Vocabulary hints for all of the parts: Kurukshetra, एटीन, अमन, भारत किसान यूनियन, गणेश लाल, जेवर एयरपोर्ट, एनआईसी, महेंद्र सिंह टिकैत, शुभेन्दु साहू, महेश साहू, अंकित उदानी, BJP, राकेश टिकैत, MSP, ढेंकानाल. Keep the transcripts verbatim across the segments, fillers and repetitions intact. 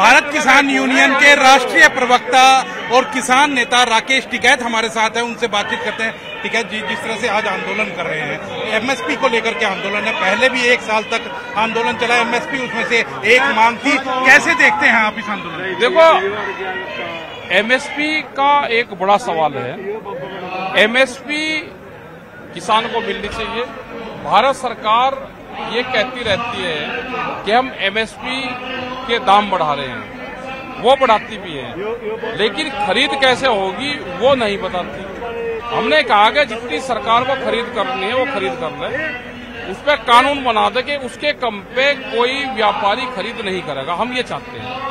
भारत किसान यूनियन के राष्ट्रीय प्रवक्ता और किसान नेता राकेश टिकैत हमारे साथ हैं, उनसे बातचीत करते हैं। टिकैत जी, जिस तरह से आज आंदोलन कर रहे हैं, एमएसपी को लेकर के आंदोलन है, पहले भी एक साल तक आंदोलन चला, एमएसपी उसमें से एक मांग थी, कैसे देखते हैं आप इस आंदोलन? देखो, एमएसपी का एक बड़ा सवाल है। एमएसपी किसान को मिलनी चाहिए। भारत सरकार ये कहती रहती है कि हम एमएसपी के दाम बढ़ा रहे हैं, वो बढ़ाती भी है, लेकिन खरीद कैसे होगी वो नहीं बताती। हमने कहा कि जितनी सरकार को खरीद करनी है वो खरीद कर ले, उस पर कानून बना दे कि उसके कम पे कोई व्यापारी खरीद नहीं करेगा, हम ये चाहते हैं।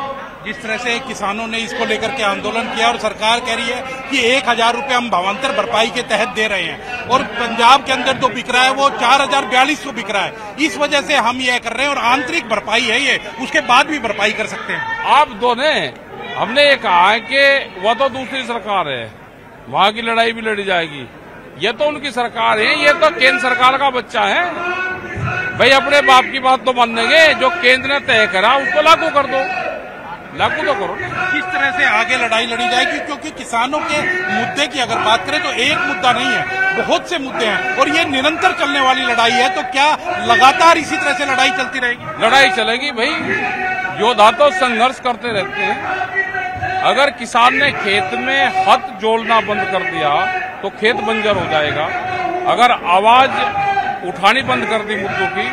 जिस तरह से किसानों ने इसको लेकर के आंदोलन किया और सरकार कह रही है कि एक हजार रूपये हम भावांतर भरपाई के तहत दे रहे हैं और पंजाब के अंदर जो बिक रहा है वो चार हजार बयालीस सौ बिक रहा है, इस वजह से हम ये कर रहे हैं और आंतरिक भरपाई है ये, उसके बाद भी भरपाई कर सकते हैं आप दोनों। हमने ये कहा है कि वह तो दूसरी सरकार है, वहाँ की लड़ाई भी लड़ी जाएगी, ये तो उनकी सरकार है, ये तो केंद्र सरकार का बच्चा है भाई, अपने बाप की बात तो मानेंगे, जो केंद्र ने तय करा उसको लागू कर दो, लागू तो करो। किस तरह से आगे लड़ाई लड़ी जाएगी, क्योंकि किसानों के मुद्दे की अगर बात करें तो एक मुद्दा नहीं है, बहुत से मुद्दे हैं और ये निरंतर चलने वाली लड़ाई है, तो क्या लगातार इसी तरह से लड़ाई चलती रहेगी? लड़ाई चलेगी भाई, योद्धा तो संघर्ष करते रहते हैं। अगर किसान ने खेत में हथ जोड़ना बंद कर दिया तो खेत बंजर हो जाएगा, अगर आवाज उठानी बंद कर दी मुद्दों की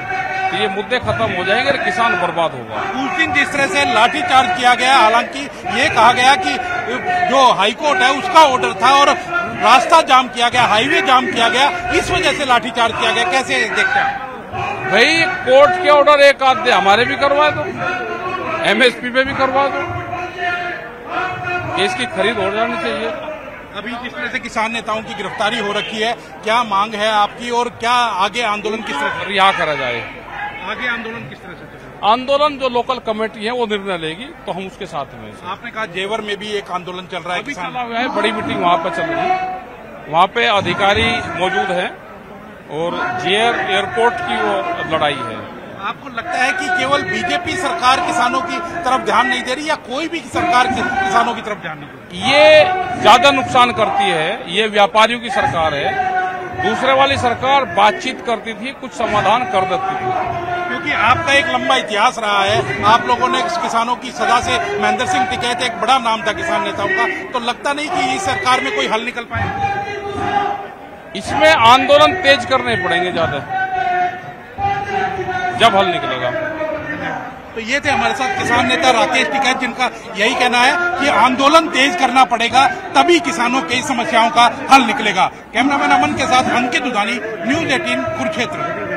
तो ये मुद्दे खत्म हो जाएंगे और किसान बर्बाद होगा। उस दिन जिस तरह से लाठीचार्ज किया गया, हालांकि ये कहा गया कि जो हाईकोर्ट है उसका ऑर्डर था और रास्ता जाम किया गया, हाईवे जाम किया गया, इस वजह से लाठीचार्ज किया गया, कैसे देखते हैं? भाई, कोर्ट के ऑर्डर एक आध दे हमारे भी करवा दो, एमएसपी पे भी करवा दो, इसकी खरीद हो जानी चाहिए। अभी जिस तरह से किसान नेताओं की गिरफ्तारी हो रखी है, क्या मांग है आपकी और क्या आगे आंदोलन किस तरह से यहाँ करा जाए? आगे आंदोलन किस तरह से? आंदोलन जो लोकल कमेटी है वो निर्णय लेगी, तो हम उसके साथ में। आपने कहा जेवर में भी एक आंदोलन चल रहा है, अभी चला हुआ है, बड़ी मीटिंग वहाँ पे चल रही है, वहाँ पे अधिकारी मौजूद हैं और जेवर एयरपोर्ट की वो लड़ाई है। आपको लगता है कि केवल बीजेपी सरकार किसानों की तरफ ध्यान नहीं दे रही या कोई भी सरकार किसानों की तरफ ध्यान नहीं दे रही? ये ज्यादा नुकसान करती है, ये व्यापारियों की सरकार है। दूसरे वाली सरकार बातचीत करती थी, कुछ समाधान कर देती थी। क्योंकि आपका एक लंबा इतिहास रहा है, आप लोगों ने किसानों की सदा से, महेंद्र सिंह टिकैत एक बड़ा नाम था किसान नेताओं का, तो लगता नहीं कि इस सरकार में कोई हल निकल पाएगा? इसमें आंदोलन तेज करने पड़ेंगे ज्यादा, जब हल निकलेगा। तो ये थे हमारे साथ किसान नेता राकेश टिकैत, जिनका यही कहना है कि आंदोलन तेज करना पड़ेगा, तभी किसानों की समस्याओं का हल निकलेगा। कैमरामैन अमन के साथ अंकित उदानी, न्यूज एटीन, कुरुक्षेत्र।